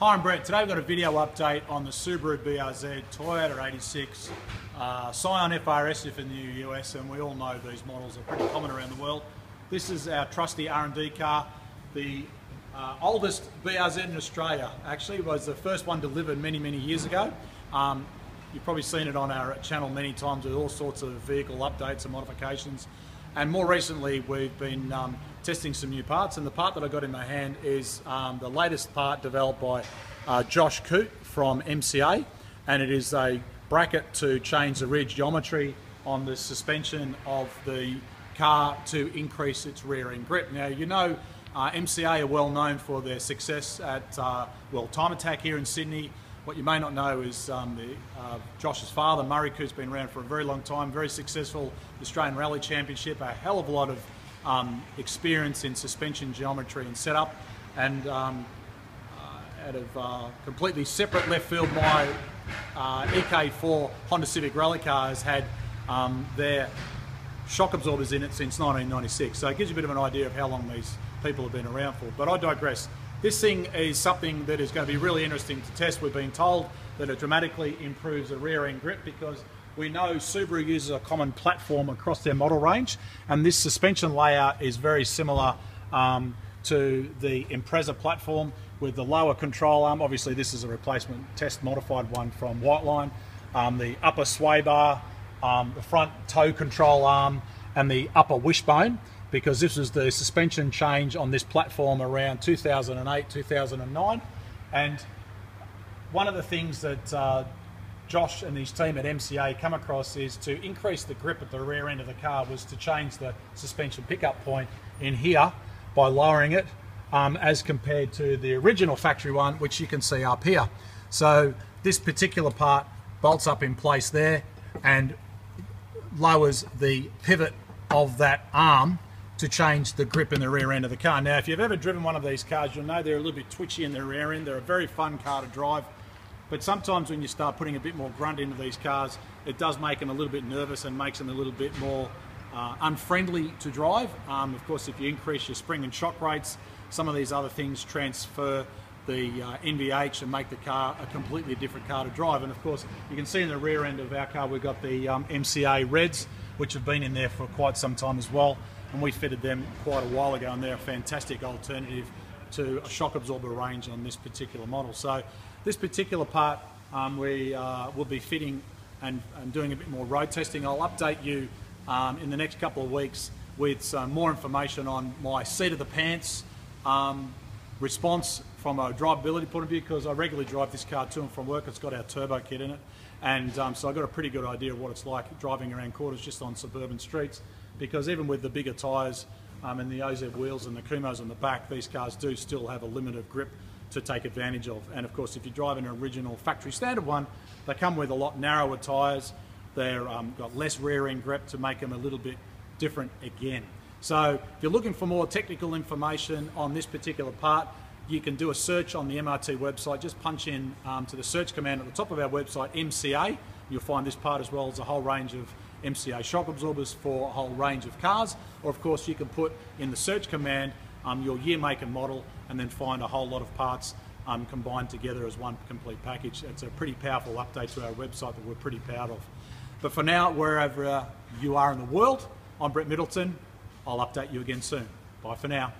Hi, I'm Brett. Today we've got a video update on the Subaru BRZ, Toyota 86, Scion FR-S if in the US, and we all know these models are pretty common around the world. This is our trusty R&D car. The oldest BRZ in Australia, actually, was the first one delivered many, many years ago. You've probably seen it on our channel many times with all sorts of vehicle updates and modifications. And more recently, we've been testing some new parts, and the part that I got in my hand is the latest part developed by Josh Coote from MCA, and it is a bracket to change the rear geometry on the suspension of the car to increase its rear end grip. Now, you know, MCA are well known for their success at time attack here in Sydney. What you may not know is Josh's father, Murray, who's been around for a very long time, very successful Australian Rally Championship, a hell of a lot of experience in suspension geometry and setup, and out of completely separate left field, my EK4 Honda Civic Rally car has had their shock absorbers in it since 1996, so it gives you a bit of an idea of how long these people have been around for. But I digress. This thing is something that is going to be really interesting to test. We've been told that it dramatically improves the rear end grip because we know Subaru uses a common platform across their model range, and this suspension layout is very similar to the Impreza platform with the lower control arm. Obviously this is a replacement test modified one from Whiteline. The upper sway bar, the front toe control arm, and the upper wishbone, because this was the suspension change on this platform around 2008, 2009. And one of the things that Josh and his team at MCA come across is to increase the grip at the rear end of the car was to change the suspension pickup point in here by lowering it as compared to the original factory one, which you can see up here. So this particular part bolts up in place there and lowers the pivot of that arm to change the grip in the rear end of the car. Now, if you've ever driven one of these cars, you'll know they're a little bit twitchy in their rear end. They're a very fun car to drive, but sometimes when you start putting a bit more grunt into these cars, it does make them a little bit nervous and makes them a little bit more unfriendly to drive. Of course, if you increase your spring and shock rates, some of these other things transfer the NVH and make the car a completely different car to drive. And of course, you can see in the rear end of our car, we've got the MCA Reds, which have been in there for quite some time as well. And we fitted them quite a while ago, and they're a fantastic alternative to a shock absorber range on this particular model. So this particular part we will be fitting and doing a bit more road testing. I'll update you in the next couple of weeks with some more information on my seat of the pants response from a drivability point of view, because I regularly drive this car to and from work. It's got our turbo kit in it, and so I've got a pretty good idea of what it's like driving around quarters just on suburban streets, because even with the bigger tyres and the OZ wheels and the Kumos on the back, these cars do still have a limit of grip to take advantage of. And of course, if you drive an original factory standard one, they come with a lot narrower tyres. They've got less rear end grip to make them a little bit different again. So if you're looking for more technical information on this particular part, you can do a search on the MRT website. Just punch in to the search command at the top of our website, MCA. You'll find this part as well as a whole range of MCA shock absorbers for a whole range of cars. Or of course, you can put in the search command your year, make and model, and then find a whole lot of parts combined together as one complete package. It's a pretty powerful update to our website that we're pretty proud of. But for now, wherever you are in the world, I'm Brett Middleton. I'll update you again soon. Bye for now.